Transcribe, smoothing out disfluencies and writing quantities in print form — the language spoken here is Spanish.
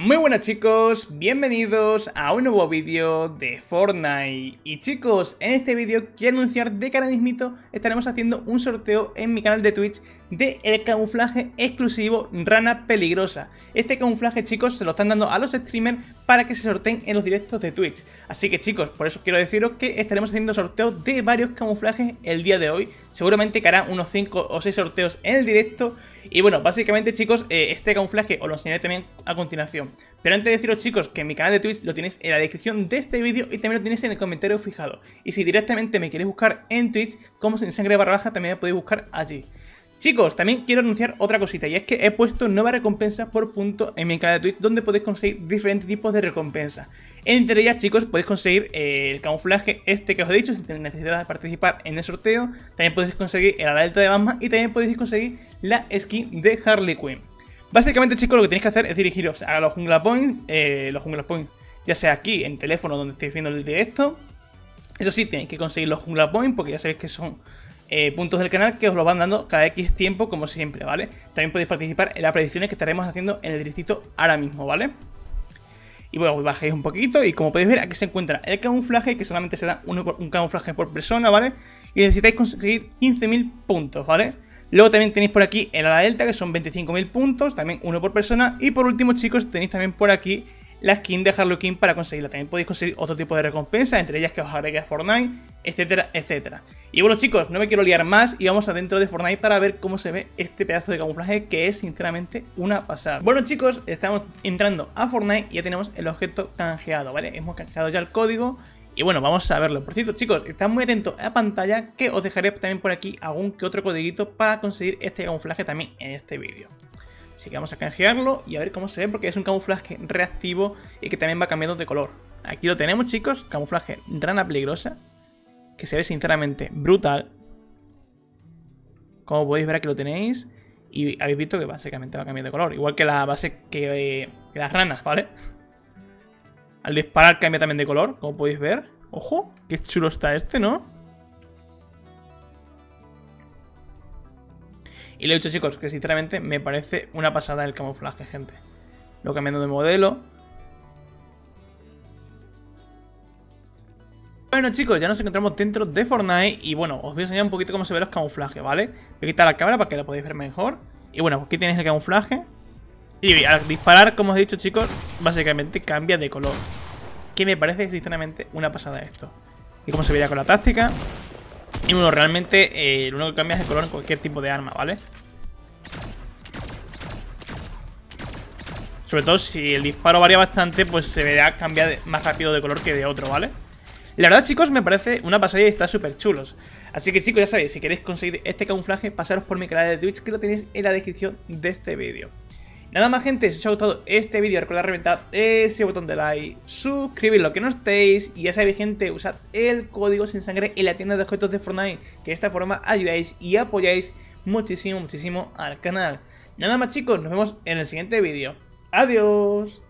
Muy buenas chicos, bienvenidos a un nuevo vídeo de Fortnite. Y chicos, en este vídeo quiero anunciar de que ahora mismito estaremos haciendo un sorteo en mi canal de Twitch de el camuflaje exclusivo Rana Peligrosa. Este camuflaje, chicos, se lo están dando a los streamers para que se sorteen en los directos de Twitch. Así que chicos, por eso quiero deciros que estaremos haciendo sorteos de varios camuflajes el día de hoy. Seguramente que harán unos 5 o 6 sorteos en el directo. Y bueno, básicamente chicos, este camuflaje os lo enseñaré también a continuación. Pero antes de deciros chicos que en mi canal de Twitch lo tenéis en la descripción de este vídeo y también lo tenéis en el comentario fijado. Y si directamente me queréis buscar en Twitch como SinSangre _ también me podéis buscar allí. Chicos, también quiero anunciar otra cosita, y es que he puesto nuevas recompensas por punto en mi canal de Twitch, donde podéis conseguir diferentes tipos de recompensas. Entre ellas, chicos, podéis conseguir el camuflaje este que os he dicho, si tenéis necesidad de participar en el sorteo. También podéis conseguir el alerta de Batman y también podéis conseguir la skin de Harley Quinn. Básicamente, chicos, lo que tenéis que hacer es dirigiros a los Jungle Points, ya sea aquí, en teléfono, donde estéis viendo el directo. Eso sí, tenéis que conseguir los Jungle Points, porque ya sabéis que son... puntos del canal que os los van dando cada X tiempo, como siempre, ¿vale? También podéis participar en las predicciones que estaremos haciendo en el directito ahora mismo, ¿vale? Y bueno, bajéis un poquito y como podéis ver, aquí se encuentra el camuflaje, que solamente se da un camuflaje por persona, ¿vale? Y necesitáis conseguir 15.000 puntos, ¿vale? Luego también tenéis por aquí el ala delta, que son 25.000 puntos, también uno por persona. Y por último, chicos, tenéis también por aquí la skin de Harley Quinn para conseguirla. También podéis conseguir otro tipo de recompensas, entre ellas que os agregue a Fortnite, etcétera, etcétera. Y bueno chicos, no me quiero liar más y vamos adentro de Fortnite para ver cómo se ve este pedazo de camuflaje, que es sinceramente una pasada. Bueno chicos, estamos entrando a Fortnite y ya tenemos el objeto canjeado, ¿vale? Hemos canjeado ya el código y bueno, vamos a verlo. Por cierto chicos, estad muy atentos a la pantalla, que os dejaré también por aquí algún que otro codiguito para conseguir este camuflaje también en este vídeo. Así que vamos a canjearlo y a ver cómo se ve, porque es un camuflaje reactivo y que también va cambiando de color. Aquí lo tenemos chicos, camuflaje Rana Peligrosa, que se ve sinceramente brutal. Como podéis ver, aquí lo tenéis y habéis visto que básicamente va cambiando de color, igual que la base que las ranas, ¿vale? Al disparar cambia también de color, como podéis ver. ¡Ojo! ¡Qué chulo está este!, ¿no? Y lo he dicho chicos, que sinceramente me parece una pasada el camuflaje, gente. Lo cambiando de modelo. Bueno chicos, ya nos encontramos dentro de Fortnite y bueno, os voy a enseñar un poquito cómo se ven los camuflajes, ¿vale? Voy a quitar la cámara para que la podáis ver mejor. Y bueno, aquí tenéis el camuflaje. Y al disparar, como os he dicho chicos, básicamente cambia de color. Que me parece sinceramente una pasada esto. Y cómo se vería con la táctica. Y bueno, realmente lo único que cambia es el color en cualquier tipo de arma, ¿vale? Sobre todo si el disparo varía bastante, pues se verá cambiar más rápido de color que de otro, ¿vale? La verdad, chicos, me parece una pasada y está súper chulos. Así que, chicos, ya sabéis, si queréis conseguir este camuflaje, pasaros por mi canal de Twitch, que lo tenéis en la descripción de este vídeo. Nada más, gente, si os ha gustado este vídeo, recordad reventar ese botón de like, suscribiros lo que no estéis, y ya sabéis, gente, usad el código SinSangre en la tienda de objetos de Fortnite, que de esta forma ayudáis y apoyáis muchísimo, muchísimo al canal. Nada más, chicos, nos vemos en el siguiente vídeo. ¡Adiós!